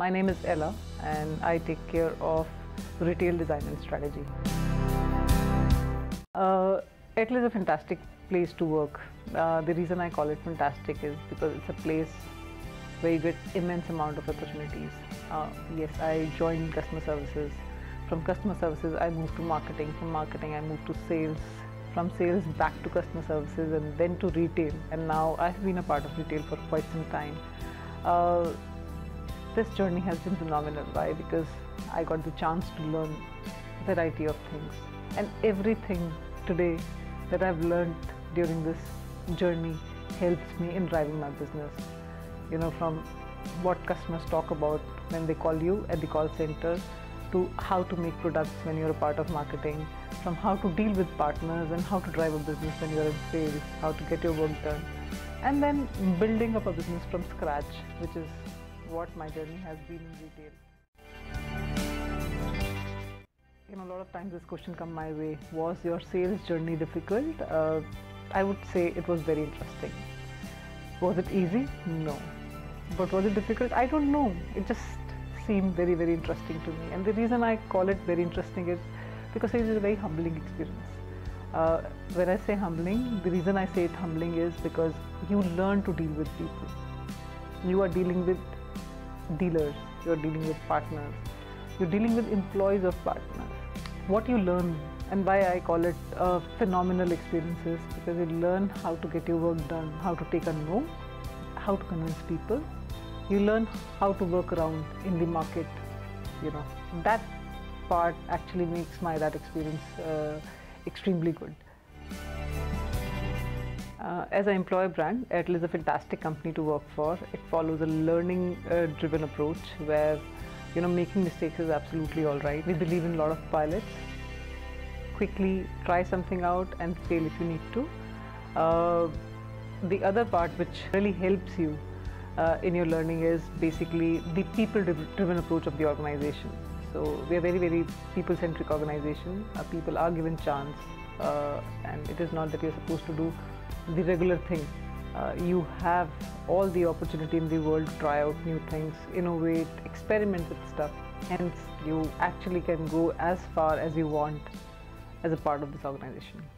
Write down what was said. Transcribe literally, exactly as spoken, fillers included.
My name is Ella and I take care of retail design and strategy. Uh, Airtel is a fantastic place to work. Uh, the reason I call it fantastic is because it's a place where you get immense amount of opportunities. Uh, yes, I joined customer services. From customer services, I moved to marketing. From marketing, I moved to sales. From sales, back to customer services and then to retail. And now I've been a part of retail for quite some time. Uh, This journey has been phenomenal. Why? Because I got the chance to learn a variety of things, and everything today that I've learned during this journey helps me in driving my business. You know, from what customers talk about when they call you at the call center, to how to make products when you're a part of marketing, from how to deal with partners and how to drive a business when you're in sales, how to get your work done, and then building up a business from scratch, which is what my journey has been in retail. You know, a lot of times this question come my way: was your sales journey difficult? Uh, I would say it was very interesting. Was it easy? No. But was it difficult? I don't know. It just seemed very, very interesting to me. And the reason I call it very interesting is because it is a very humbling experience. Uh, when I say humbling, the reason I say it humbling is because you learn to deal with people. You are dealing with dealers, you're dealing with partners, you're dealing with employees of partners. What you learn, and why I call it uh, phenomenal experiences, because you learn how to get your work done, how to take a no, how to convince people. You learn how to work around in the market. You know, that part actually makes my that experience uh, extremely good. Uh, as an employer brand, Airtel is a fantastic company to work for. It follows a learning-driven uh, approach where, you know, making mistakes is absolutely all right. We believe in a lot of pilots. Quickly try something out and fail if you need to. Uh, the other part which really helps you uh, in your learning is basically the people-driven approach of the organization. So we are very, very people-centric organization. Our people are given chance, uh, and it is not that you're supposed to do the regular thing. Uh, you have all the opportunity in the world to try out new things, innovate, experiment with stuff. Hence, you actually can go as far as you want as a part of this organization.